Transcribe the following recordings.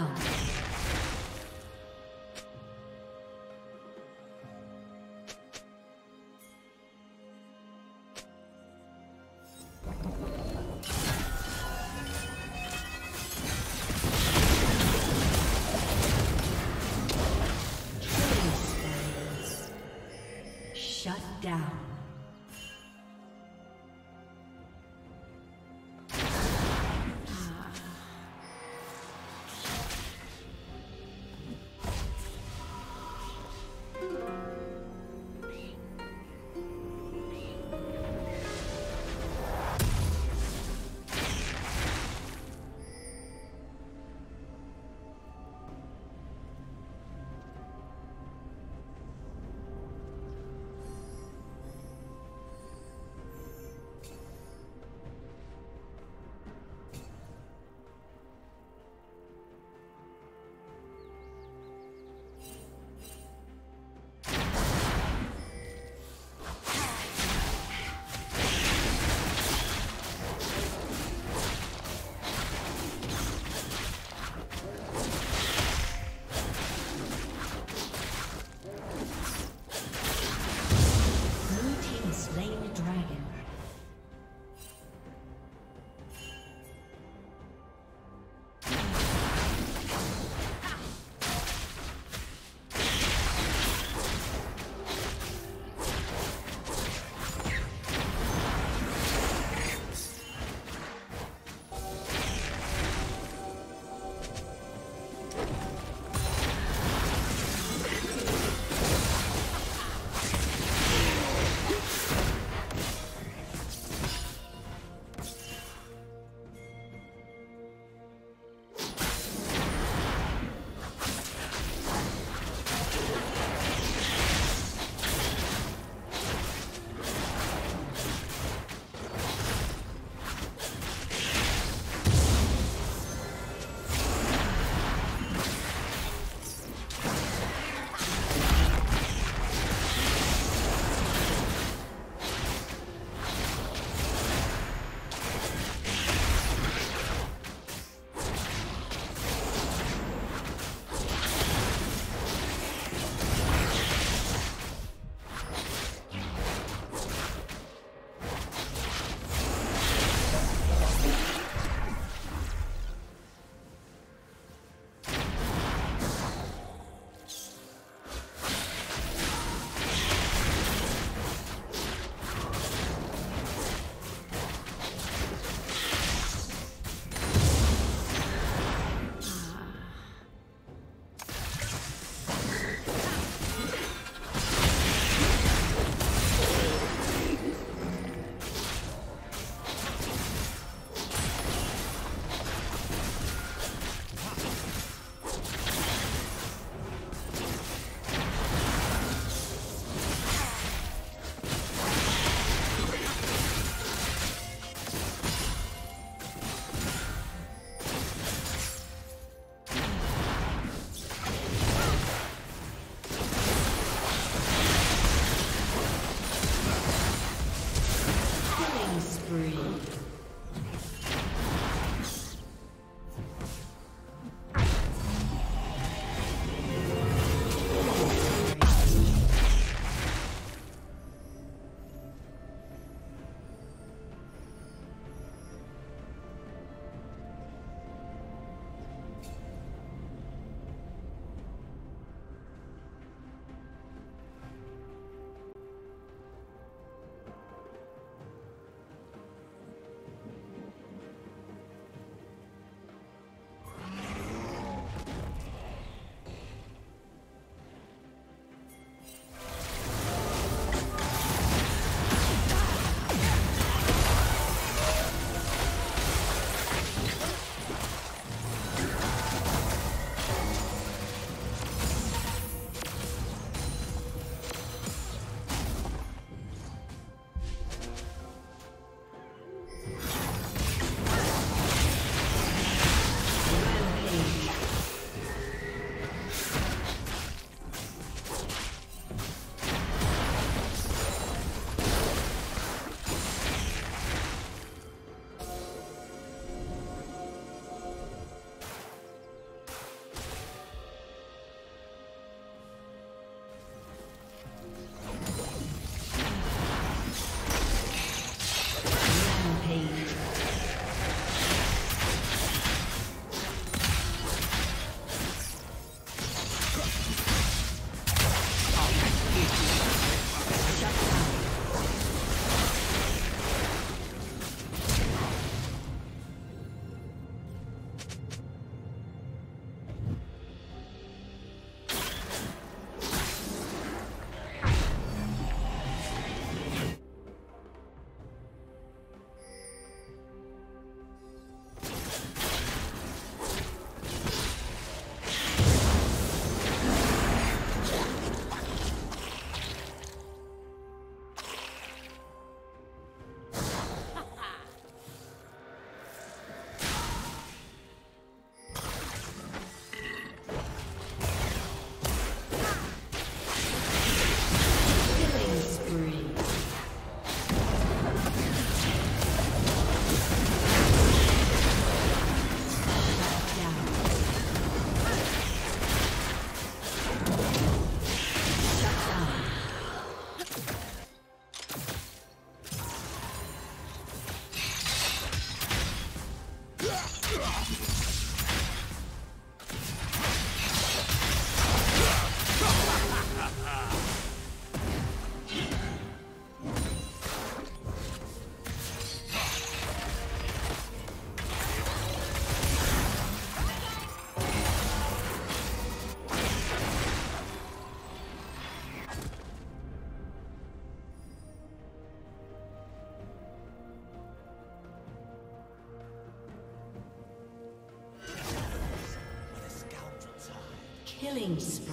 down. Killing spree.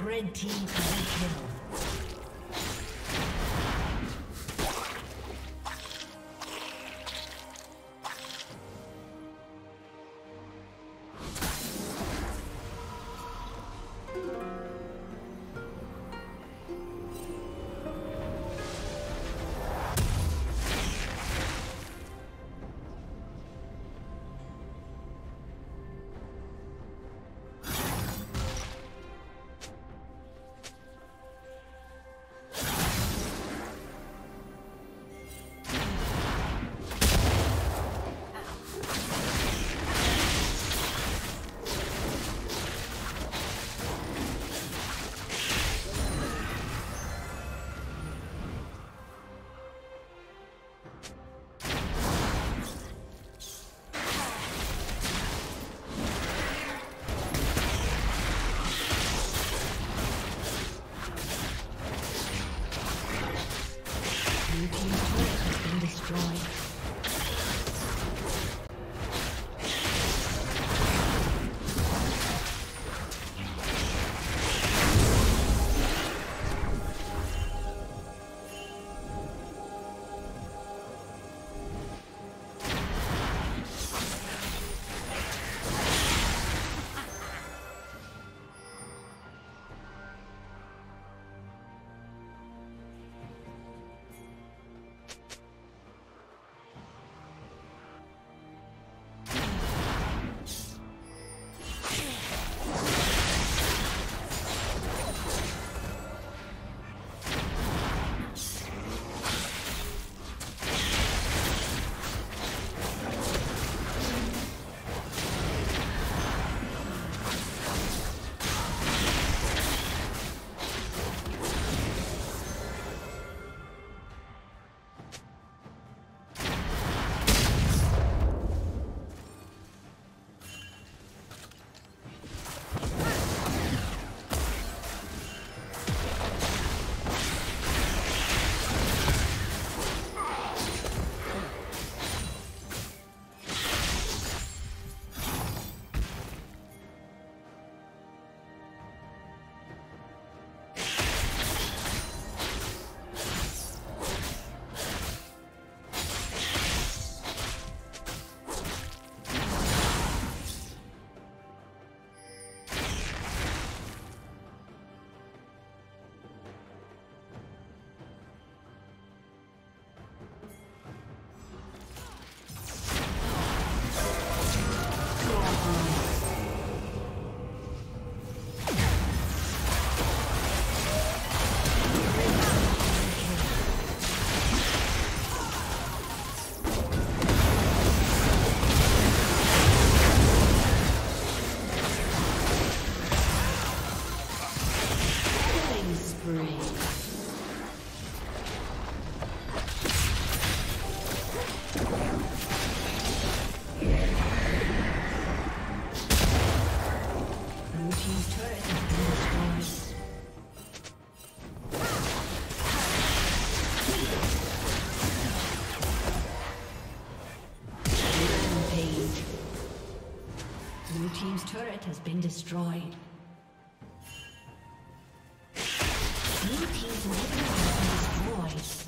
Red team double kill. Has been destroyed. Blue team's weapon has been destroyed.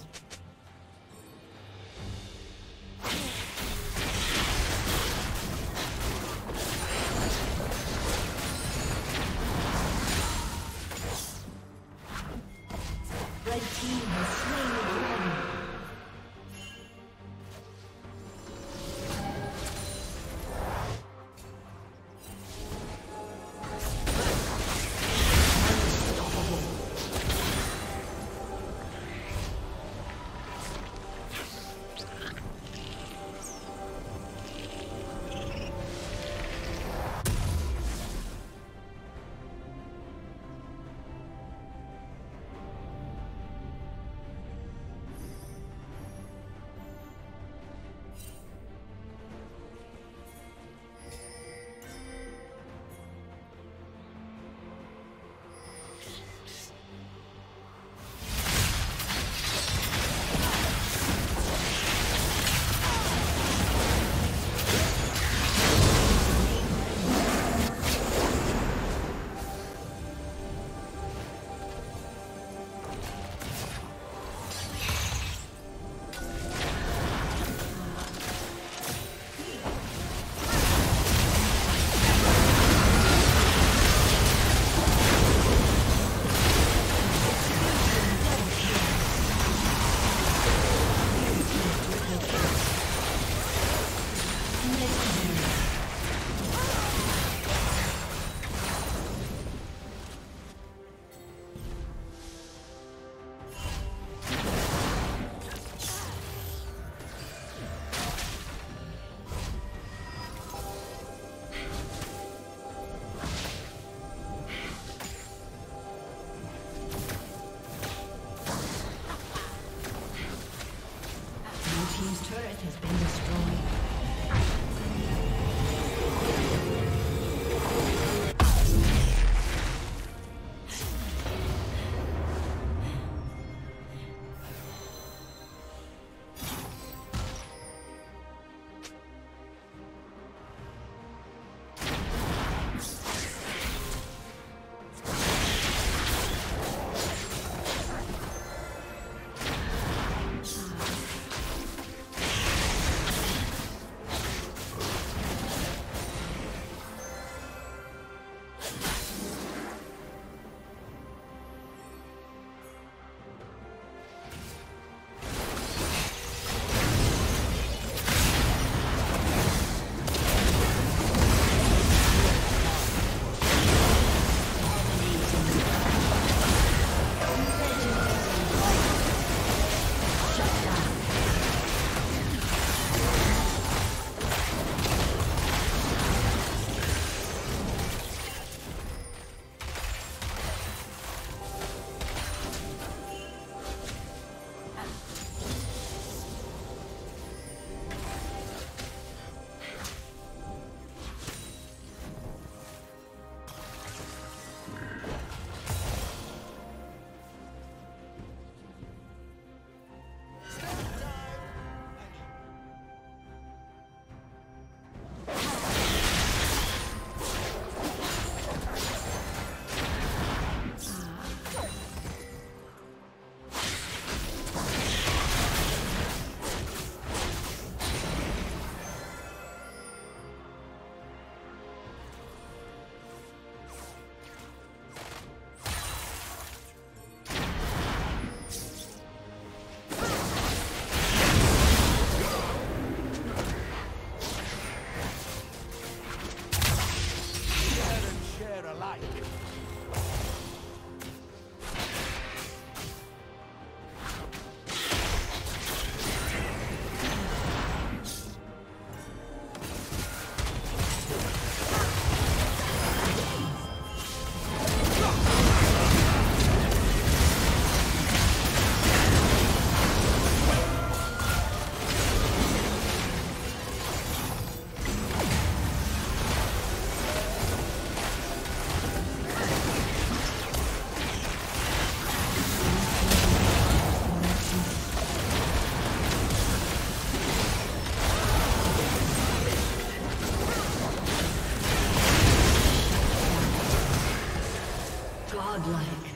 Godlike.